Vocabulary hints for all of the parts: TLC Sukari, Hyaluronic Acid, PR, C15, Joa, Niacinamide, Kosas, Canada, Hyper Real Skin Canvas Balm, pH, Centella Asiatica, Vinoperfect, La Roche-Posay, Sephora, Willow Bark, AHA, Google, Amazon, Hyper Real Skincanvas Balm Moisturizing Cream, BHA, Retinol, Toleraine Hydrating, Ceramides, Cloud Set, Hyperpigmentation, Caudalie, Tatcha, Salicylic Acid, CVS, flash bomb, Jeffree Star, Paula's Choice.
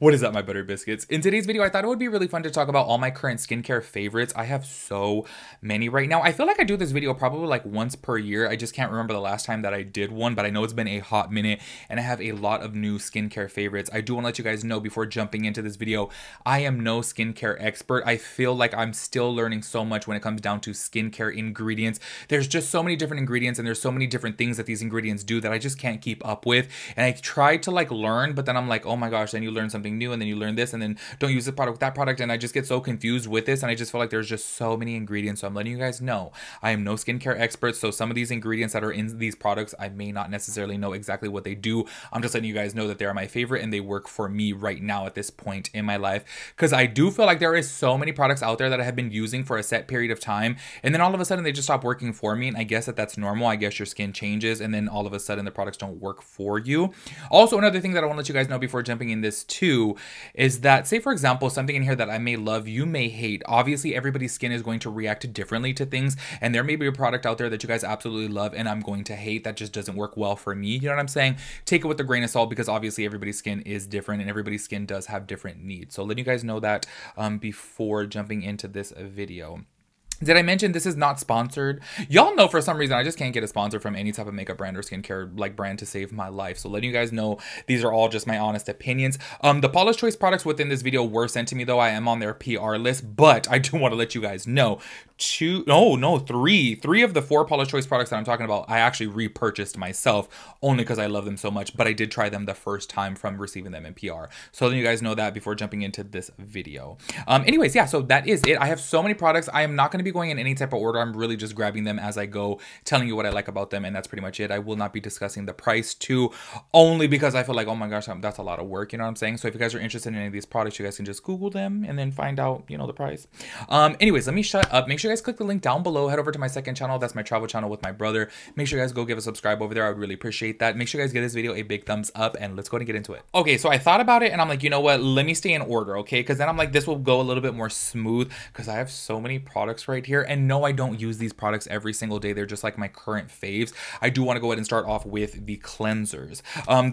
What is up, my butter biscuits? In today's video, I thought it would be really fun to talk about all my current skincare favorites. I have so many right now. I feel like I do this video probably like once per year. I just can't remember the last time that I did one, but I know it's been a hot minute and I have a lot of new skincare favorites. I do want to let you guys know before jumping into this video, I am no skincare expert. I feel like I'm still learning so much when it comes down to skincare ingredients. There's just so many different ingredients and there's so many different things that these ingredients do that I just can't keep up with. And I try to like learn, but then I'm like, oh my gosh, then you learn something new and then you learn this and then don't use the product, that product, and I just get so confused with this and I just feel like there's just so many ingredients. So I'm letting you guys know I am no skincare expert, so some of these ingredients that are in these products I may not necessarily know exactly what they do. I'm just letting you guys know that they are my favorite and they work for me right now at this point in my life, because I do feel like there is so many products out there that I have been using for a set period of time and then all of a sudden they just stop working for me, and I guess that's normal. I guess your skin changes and then all of a sudden the products don't work for you. Also, another thing that I want to let you guys know before jumping in this too is that, say for example, something in here that I may love, you may hate. Obviously, everybody's skin is going to react differently to things, and there may be a product out there that you guys absolutely love and I'm going to hate. That just doesn't work well for me. You know what I'm saying? Take it with a grain of salt, because obviously everybody's skin is different and everybody's skin does have different needs. So letting you guys know that before jumping into this video. Did I mention this is not sponsored? Y'all know for some reason I just can't get a sponsor from any type of makeup brand or skincare like brand to save my life. So letting you guys know these are all just my honest opinions. The Paula's Choice products within this video were sent to me though. I am on their PR list, but I do want to let you guys know three of the four Paula's Choice products that I'm talking about I actually repurchased myself, only because I love them so much. But I did try them the first time from receiving them in PR. So letting you guys know that before jumping into this video. Anyways, yeah, so that is it. I have so many products. I am not going to be going in any type of order. I'm really just grabbing them as I go, telling you what I like about them, and that's pretty much it. I will not be discussing the price too, only because I feel like, oh my gosh, that's a lot of work, you know what I'm saying? So if you guys are interested in any of these products, you guys can just Google them and then find out, you know, the price. Anyways, let me shut up. Make sure you guys click the link down below, head over to my second channel. That's my travel channel with my brother. Make sure you guys go give a subscribe over there. I would really appreciate that. Make sure you guys give this video a big thumbs up, and let's go ahead and get into it. Okay, so I thought about it and I'm like, you know what? Let me stay in order, okay? Because then I'm like, this will go a little bit more smooth, because I have so many products right here. And no, I don't use these products every single day. They're just like my current faves. I do want to go ahead and start off with the cleansers.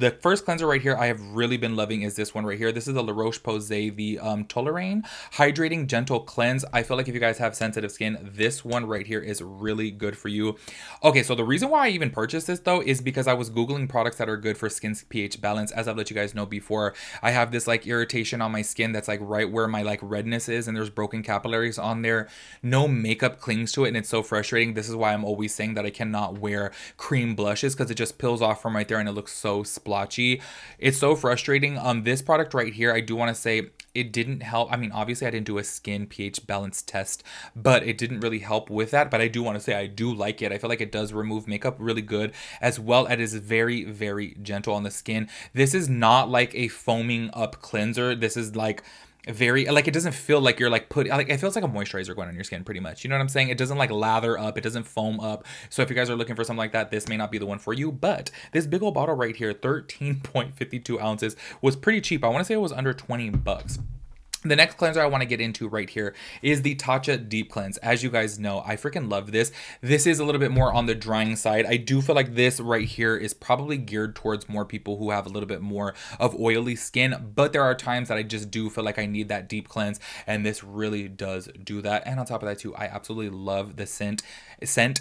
The first cleanser right here I have really been loving is this one right here. This is the La Roche-Posay, the Toleraine Hydrating Gentle Cleanse. I feel like if you guys have sensitive skin, this one right here is really good for you. Okay, so the reason why I even purchased this though is because I was Googling products that are good for skin's pH balance. As I've let you guys know before, I have this like irritation on my skin that's like right where my like redness is, and there's broken capillaries on there. No makeup clings to it and it's so frustrating. This is why I'm always saying that I cannot wear cream blushes, because it just peels off from right there and it looks so splotchy. It's so frustrating. This product right here, I do want to say it didn't help. I mean, obviously I didn't do a skin pH balance test, but it didn't really help with that. But I do want to say I do like it. I feel like it does remove makeup really good, as well as it is very, very gentle on the skin. This is not like a foaming up cleanser. This is like very, like, it doesn't feel like you're like putting, like, it feels like a moisturizer going on your skin pretty much. You know what I'm saying? It doesn't like lather up. It doesn't foam up. So if you guys are looking for something like that, this may not be the one for you. But this big old bottle right here, 13.52 ounces, was pretty cheap. I want to say it was under $20. The next cleanser I want to get into right here is the Tatcha Deep Cleanse. As you guys know, I freaking love this. This is a little bit more on the drying side. I do feel like this right here is probably geared towards more people who have a little bit more of oily skin, but there are times that I just do feel like I need that deep cleanse, and this really does do that. And on top of that too, I absolutely love the scent.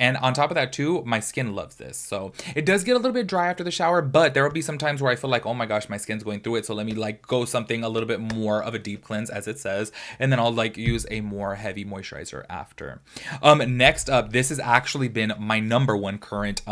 And on top of that too, my skin loves this. So it does get a little bit dry after the shower, but there will be some times where I feel like, oh my gosh, my skin's going through it. So let me like go something a little bit more of a deep cleanse, as it says, and then I'll like use a more heavy moisturizer after. Next up, this has actually been my number one current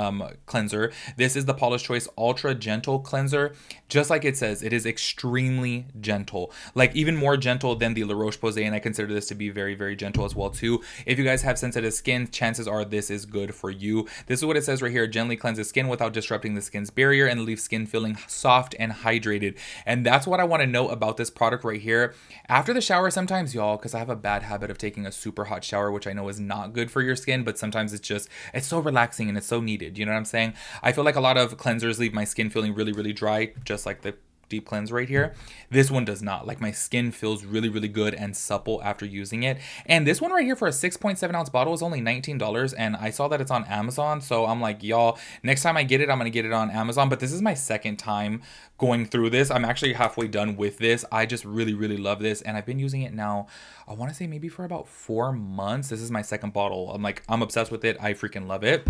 cleanser. This is the Paula's Choice Ultra Gentle Cleanser. Just like it says, it is extremely gentle, like even more gentle than the La Roche-Posay, and I consider this to be very, very gentle as well too. If you guys have sensitive skin, chances are this is good for you. This is what it says right here: gently cleanses skin without disrupting the skin's barrier and leaves skin feeling soft and hydrated. And that's what I want to know about this product right here. After the shower sometimes, y'all, because I have a bad habit of taking a super hot shower, which I know is not good for your skin, but sometimes it's just, it's so relaxing and it's so needed. You know what I'm saying? I feel like a lot of cleansers leave my skin feeling really, really dry, just like the deep cleanse right here. This one does not. Like, my skin feels really, really good and supple after using it. And this one right here for a 6.7 ounce bottle is only $19. And I saw that it's on Amazon. So I'm like, y'all, next time I get it, I'm going to get it on Amazon. But this is my second time going through this. I'm actually halfway done with this. I just really, really love this. And I've been using it now, I want to say maybe for about 4 months. This is my second bottle. I'm like, I'm obsessed with it. I freaking love it.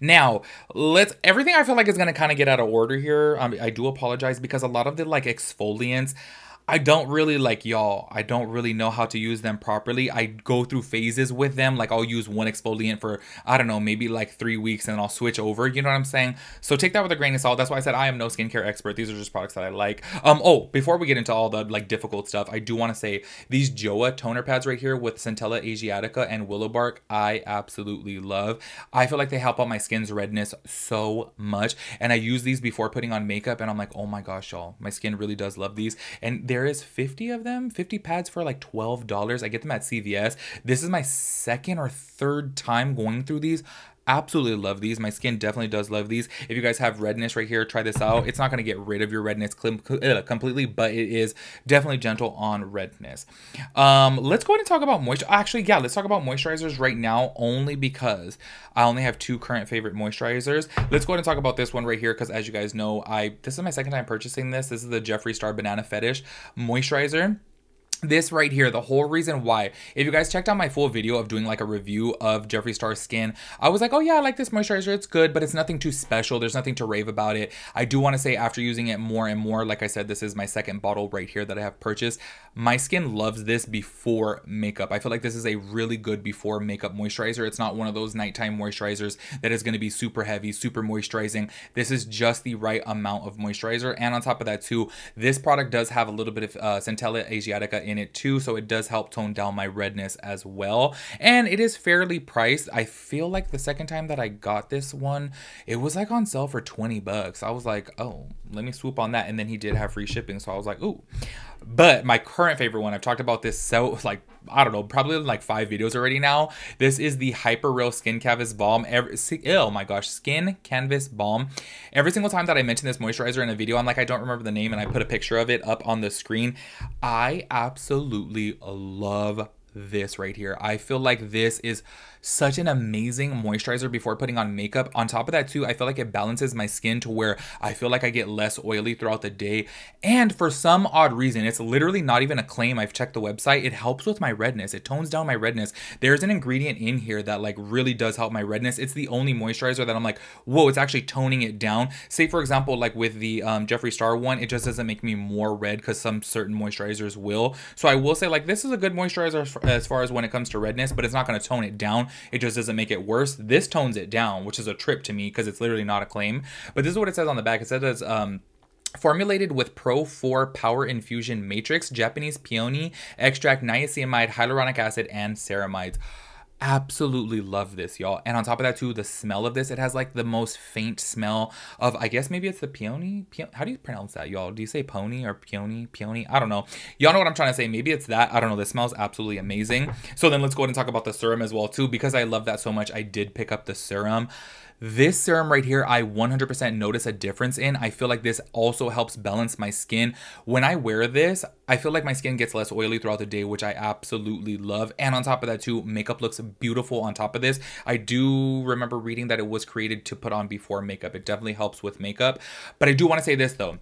Now, everything I feel like is going to kind of get out of order here. I do apologize because a lot of the like exfoliants, I don't really like, y'all, I don't really know how to use them properly. I go through phases with them. Like, I'll use one exfoliant for, I don't know, maybe like 3 weeks, and I'll switch over. You know what I'm saying? So take that with a grain of salt. That's why I said I am no skincare expert. These are just products that I like. Oh, before we get into all the like difficult stuff, I do want to say these Joa toner pads right here with Centella Asiatica and Willow Bark, I absolutely love. I feel like they help out my skin's redness so much. And I use these before putting on makeup, and I'm like, oh my gosh, y'all, my skin really does love these. And they're, there is 50 of them, 50 pads for like $12. I get them at CVS. This is my second or third time going through these. Absolutely love these. My skin definitely does love these. If you guys have redness right here, try this out. It's not going to get rid of your redness completely, but it is definitely gentle on redness. Let's go ahead and talk about moisture. Actually, yeah, let's talk about moisturizers right now, only because I only have two current favorite moisturizers. Let's go ahead and talk about this one right here, because as you guys know, this is my second time purchasing this. This is the Jeffree Star Banana Fetish moisturizer. This right here, the whole reason why, if you guys checked out my full video of doing like a review of Jeffree Star Skin, I was like, oh yeah, I like this moisturizer, it's good, but it's nothing too special, there's nothing to rave about it. I do want to say, after using it more and more, like I said, this is my second bottle right here that I have purchased. My skin loves this before makeup. I feel like this is a really good before makeup moisturizer. It's not one of those nighttime moisturizers that is going to be super heavy, super moisturizing. This is just the right amount of moisturizer. And on top of that too, this product does have a little bit of Centella Asiatica in it too, so it does help tone down my redness as well. And it is fairly priced. I feel like the second time that I got this one, it was like on sale for 20 bucks. I was like, oh, let me swoop on that. And then he did have free shipping, so I was like, ooh. But my current favorite one, I've talked about this, so like, I don't know, probably like 5 videos already now. This is the Hyper Real Skin Canvas Balm. Oh my gosh, Skin Canvas Balm. Every single time that I mention this moisturizer in a video, I'm like, I don't remember the name, and I put a picture of it up on the screen. I absolutely love this right here. I feel like this is such an amazing moisturizer before putting on makeup. On top of that too, I feel like it balances my skin to where I feel like I get less oily throughout the day. And for some odd reason, it's literally not even a claim, I've checked the website, it helps with my redness, it tones down my redness. There's an ingredient in here that like really does help my redness. It's the only moisturizer that I'm like, whoa, it's actually toning it down. Say for example, like with the Jeffree Star one, it just doesn't make me more red, because some certain moisturizers will. So I will say, like, this is a good moisturizer as far as when it comes to redness, but it's not going to tone it down. It just doesn't make it worse. This tones it down, which is a trip to me because it's literally not a claim. But this is what it says on the back. It says, formulated with Pro 4 Power Infusion Matrix, Japanese Peony Extract, Niacinamide, Hyaluronic Acid, and Ceramides. Absolutely love this, y'all. And on top of that too, the smell of this, it has like the most faint smell of, I guess maybe it's the peony. How do you pronounce that, y'all? Do you say pony or peony? Peony? I don't know. Y'all know what I'm trying to say. Maybe it's that. I don't know. This smells absolutely amazing. So then let's go ahead and talk about the serum as well too, because I love that so much. I did pick up the serum. This serum right here, I 100% notice a difference in. I feel like this also helps balance my skin. When I wear this, I feel like my skin gets less oily throughout the day, which I absolutely love. And on top of that too, makeup looks beautiful on top of this. I do remember reading that it was created to put on before makeup. It definitely helps with makeup. But I do want to say this though.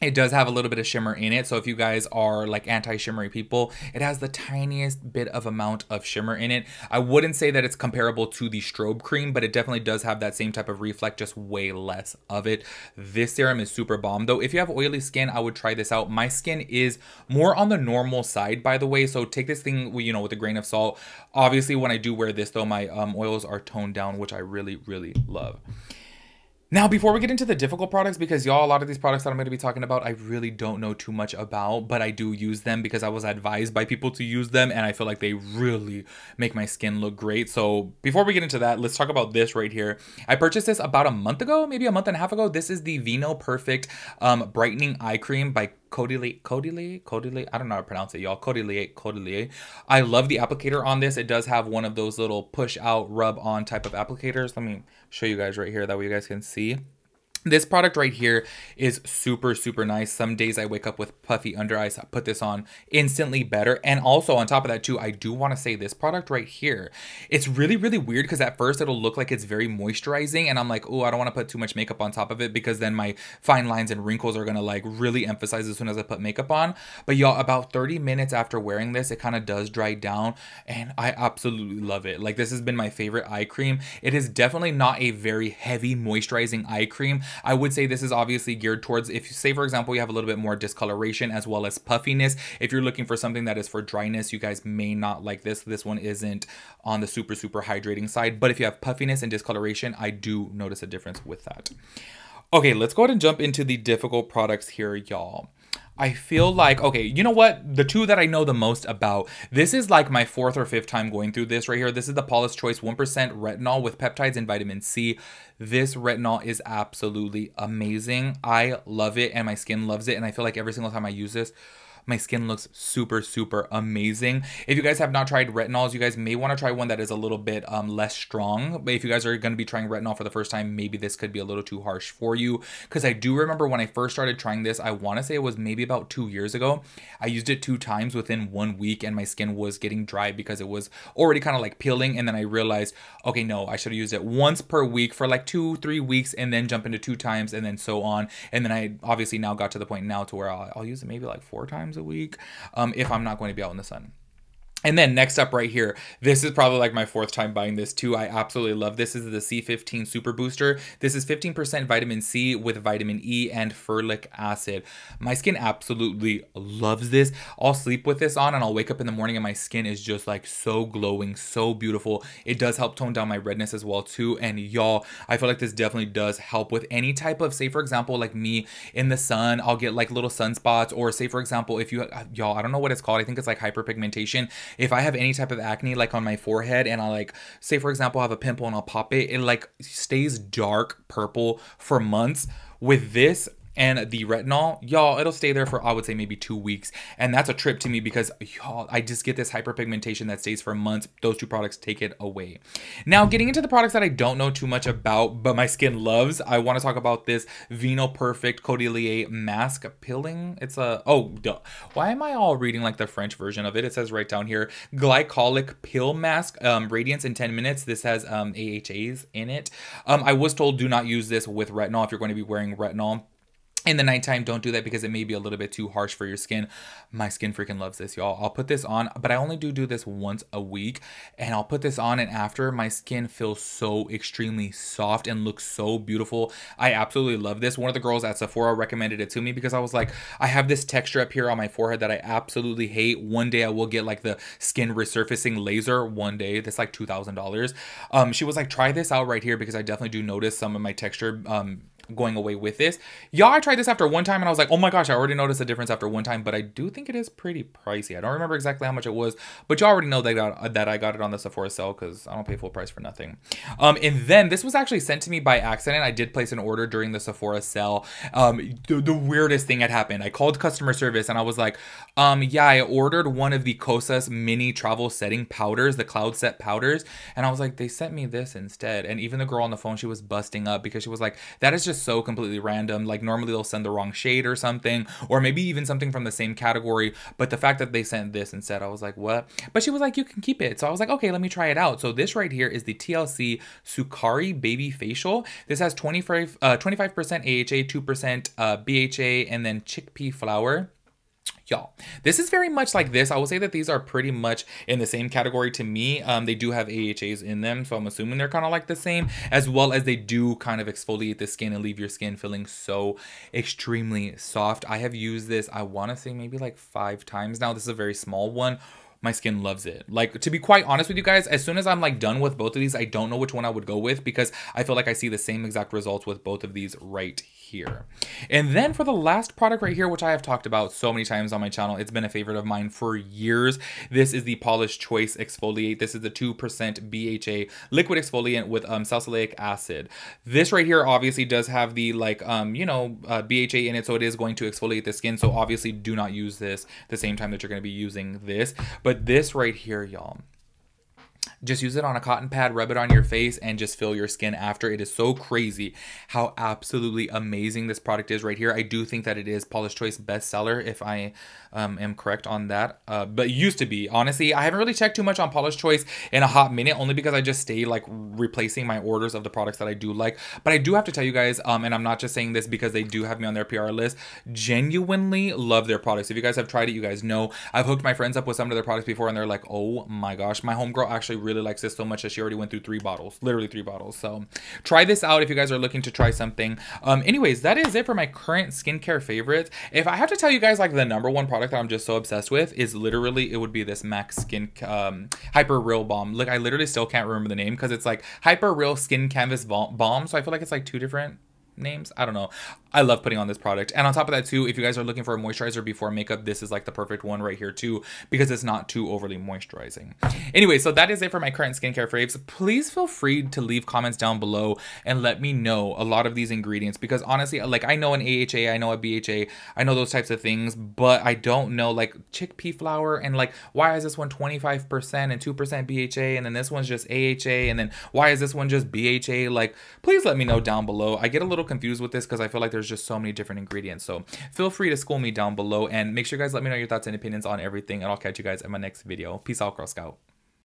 It does have a little bit of shimmer in it. So if you guys are like anti-shimmery people, it has the tiniest bit of amount of shimmer in it. I wouldn't say that it's comparable to the strobe cream, but it definitely does have that same type of reflect, just way less of it. This serum is super bomb though. If you have oily skin, I would try this out. My skin is more on the normal side, by the way. So take this thing, you know, with a grain of salt. Obviously when I do wear this though, my oils are toned down, which I really, really love. Now, before we get into the difficult products, because y'all, a lot of these products that I'm going to be talking about, I really don't know too much about, but I do use them because I was advised by people to use them, and I feel like they really make my skin look great. So before we get into that, let's talk about this right here. I purchased this about a month ago, maybe a month and a half ago. This is the Vinoperfect Brightening Eye Cream by Caudalie. I don't know how to pronounce it, y'all. Caudalie. I love the applicator on this. It does have one of those little push out, rub on type of applicators. Let me show you guys right here. That way you guys can see. This product right here is super, super nice. Some days I wake up with puffy under eyes. I put this on, instantly better. And also on top of that too, I do want to say this product right here, it's really, really weird because at first it'll look like it's very moisturizing. And I'm like, oh, I don't want to put too much makeup on top of it because then my fine lines and wrinkles are going to like really emphasize as soon as I put makeup on. But y'all, about 30 minutes after wearing this, it kind of does dry down and I absolutely love it. Like this has been my favorite eye cream. It is definitely not a very heavy moisturizing eye cream. I would say this is obviously geared towards, if you say, for example, you have a little bit more discoloration as well as puffiness. If you're looking for something that is for dryness, you guys may not like this. This one isn't on the super, super hydrating side. But if you have puffiness and discoloration, I do notice a difference with that. Okay, let's go ahead and jump into the difficult products here, y'all. I feel like, okay, you know what? The two that I know the most about, this is like my fourth or fifth time going through this right here. This is the Paula's Choice 1% retinol with peptides and vitamin C. This retinol is absolutely amazing. I love it and my skin loves it. And I feel like every single time I use this, my skin looks super, super amazing. If you guys have not tried retinols, you guys may want to try one that is a little bit less strong. But if you guys are going to be trying retinol for the first time, maybe this could be a little too harsh for you. Because I do remember when I first started trying this, I want to say it was maybe about 2 years ago. I used it 2 times within 1 week and my skin was getting dry because it was already kind of like peeling. And then I realized, okay, no, I should have used it once per week for like 2-3 weeks and then jump into 2 times and then so on. And then I obviously now got to the point now to where I'll use it maybe like 4 times a week if I'm not going to be out in the sun. And then next up right here, this is probably like my 4th time buying this too. I absolutely love this. This is the C15 Super Booster. This is 15% vitamin C with vitamin E and furfulic acid. My skin absolutely loves this. I'll sleep with this on and I'll wake up in the morning and my skin is just like so glowing, so beautiful. It does help tone down my redness as well too. And y'all, I feel like this definitely does help with any type of, say for example, like me in the sun, I'll get like little sunspots, or say for example, if you, y'all, I don't know what it's called. I think it's like hyperpigmentation. If I have any type of acne like on my forehead and I like, say for example, I have a pimple and I'll pop it, it like stays dark purple for months. With this and the retinol, y'all, it'll stay there for I would say maybe 2 weeks. And that's a trip to me because y'all, I just get this hyperpigmentation that stays for months. Those two products take it away. Now getting into the products that I don't know too much about, but my skin loves, I want to talk about this Vinoperfect Caudalie Mask Peeling. It's a, oh, duh. Why am I all reading like the French version of it? It says right down here, Glycolic Peel Mask, Radiance in 10 minutes. This has AHAs in it. I was told do not use this with retinol if you're going to be wearing retinol. In the nighttime, don't do that because it may be a little bit too harsh for your skin. My skin freaking loves this, y'all. I'll put this on, but I only do this once a week. And I'll put this on and after, my skin feels so extremely soft and looks so beautiful. I absolutely love this. One of the girls at Sephora recommended it to me because I was like, I have this texture up here on my forehead that I absolutely hate. One day I will get like the skin resurfacing laser one day. That's like $2,000. She was like, try this out right here because I definitely do notice some of my texture going away with this. Y'all, I tried this after 1 time and I was like, oh my gosh, I already noticed a difference after 1 time, but I do think it is pretty pricey. I don't remember exactly how much it was, but y'all already know that I got it on the Sephora sale because I don't pay full price for nothing. And then this was actually sent to me by accident. I did place an order during the Sephora sale. The weirdest thing had happened. I called customer service and I was like, yeah, I ordered one of the Kosas mini travel setting powders, the Cloud Set powders. And I was like, they sent me this instead. And even the girl on the phone, she was busting up because she was like, that is just so completely random. Like normally they'll send the wrong shade or something, or maybe even something from the same category, but the fact that they sent this instead, I was like, what? But she was like, you can keep it. So I was like, okay, let me try it out. So this right here is the TLC Sukari Baby Facial. This has 25% AHA, 2% BHA, and then chickpea flour. Y'all, this is very much like this. I will say that these are pretty much in the same category to me. They do have AHAs in them, so I'm assuming they're kind of like the same, as well as they do kind of exfoliate the skin and leave your skin feeling so extremely soft. I have used this, I want to say maybe like 5 times now. This is a very small one. My skin loves it. Like, to be quite honest with you guys, as soon as I'm like done with both of these, I don't know which one I would go with because I feel like I see the same exact results with both of these right here. And then for the last product right here, which I have talked about so many times on my channel, it's been a favorite of mine for years. This is the Paula's Choice Exfoliate. This is the 2% BHA liquid exfoliant with salicylic acid. This right here obviously does have the like, you know, BHA in it, so it is going to exfoliate the skin. So obviously do not use this the same time that you're going to be using this. But this right here, y'all, Just use it on a cotton pad, rub it on your face, and just feel your skin after. It is so crazy how absolutely amazing this product is right here. I do think that it is Paula's Choice bestseller, if I am correct on that. But used to be. Honestly, I haven't really checked too much on Paula's Choice in a hot minute, only because I just stay like replacing my orders of the products that I do like. But I do have to tell you guys, and I'm not just saying this because they do have me on their PR list, genuinely love their products. If you guys have tried it, you guys know. I've hooked my friends up with some of their products before, and they're like, oh my gosh, my homegirl actually really likes this so much that she already went through 3 bottles, literally 3 bottles. So try this out if you guys are looking to try something. Anyways, that is it for my current skincare favorites. If I have to tell you guys like the #1 product that I'm just so obsessed with is literally, it would be this MAC Skin Hyper Real Balm. Look, I literally still can't remember the name because it's like Hyper Real Skin Canvas Balm. So I feel like it's like 2 different names. I don't know. I love putting on this product. And on top of that too, if you guys are looking for a moisturizer before makeup, this is like the perfect one right here too, because it's not too overly moisturizing. Anyway, so that is it for my current skincare faves. Please feel free to leave comments down below and let me know a lot of these ingredients, because honestly, like I know an AHA, I know a BHA, I know those types of things, but I don't know like chickpea flour and like, why is this one 25% and 2% BHA? And then this one's just AHA. And then why is this one just BHA? Like, please let me know down below. I get a little confused with this because I feel like there's just so many different ingredients. So feel free to school me down below, and make sure you guys let me know your thoughts and opinions on everything, and I'll catch you guys in my next video. Peace out, Girl Scout.